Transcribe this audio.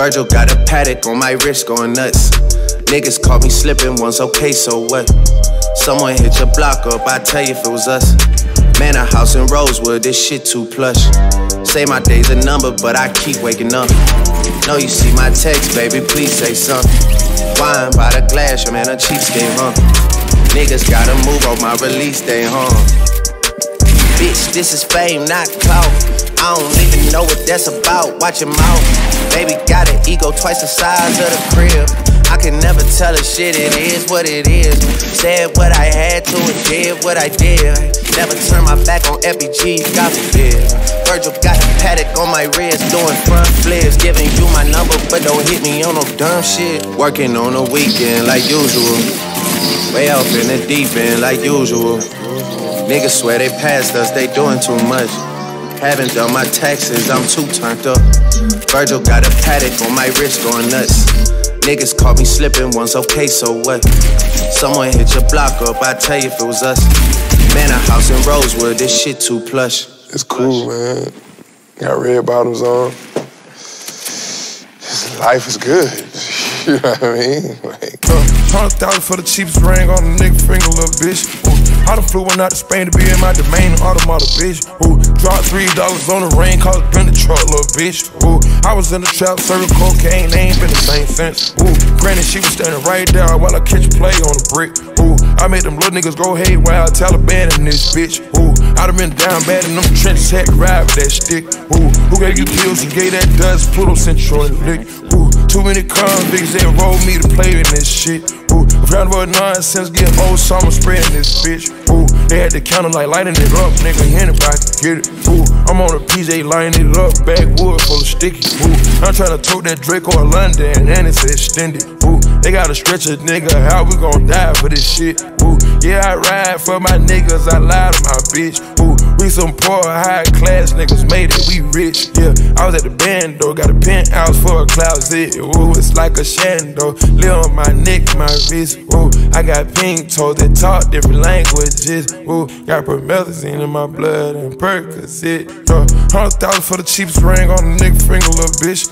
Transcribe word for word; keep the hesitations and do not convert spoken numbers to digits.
Virgil got a paddock on my wrist going nuts. Niggas caught me slipping once, okay, so what? Someone hit your block up, I tell you if it was us. Man, a house in Rosewood, this shit too plush. Say my day's a number, but I keep waking up. Know you see my text, baby, please say something. Wine by the glass, your man a cheapskate, huh? Niggas gotta move on my release day, huh? Bitch, this is fame, not clout. I don't even know what that's about, watch him out. Baby got an ego twice the size of the crib. I can never tell a shit, it is what it is. Said what I had to and did what I did. Never turn my back on F B G, God forbid. Virgil got a paddock on my wrist, doing front flips. Giving you my number, but don't hit me on no dumb shit. Working on a weekend like usual. Way up in the deep end like usual. Niggas swear they passed us, they doing too much. Haven't done my taxes, I'm too turned up. Virgil got a paddock on my wrist going nuts. Niggas caught me slipping once, okay, so what? Someone hit your block up, I tell you if it was us. Man, a house in Rosewood, this shit too plush. It's cool, man. Got red bottoms on. Life is good. You know what I mean? Like, one hundred thousand for the cheapest ring on a nigga finger, little bitch. Ooh, I done flew one out to Spain to be in my domain, automata, bitch. Ooh, dropped three dollars on the rain, called it been the truck, little bitch. Ooh, I was in the trap, serving cocaine, they ain't been the same since. Ooh, granny, she was standing right there while I catch a play on the brick. Ooh, I made them little niggas go haywire, Taliban in this bitch. Ooh, I done been down bad in them trenches, had to ride with that stick. Ooh, who gave you pills? You gave that dust, Pluto sent you on the lick. Ooh, too many convicts. They enroll me to play in this shit. Ooh, round about nonsense, get old, so I'ma spread this bitch. Ooh, they had the counter like lighting it up, nigga, anybody can get it. Ooh, I'm on a P J lining it up, backwood full of sticky. Ooh, I'm tryna tote that Drake or London, and it's extended. Ooh, they gotta stretch a nigga, how we gon' die for this shit? Ooh, yeah, I ride for my niggas, I lie to my bitch. Ooh, we some poor, high class niggas made it, we rich, yeah. I was at the band though, got a penthouse for a closet. Ooh, it's like a shando, live on my neck, my wrist. Ooh, I got pink toes that talk different languages. Ooh, got Melazine in my blood and Percocet. Hundred thousand for the cheapest ring on a nigga finger, little bitch.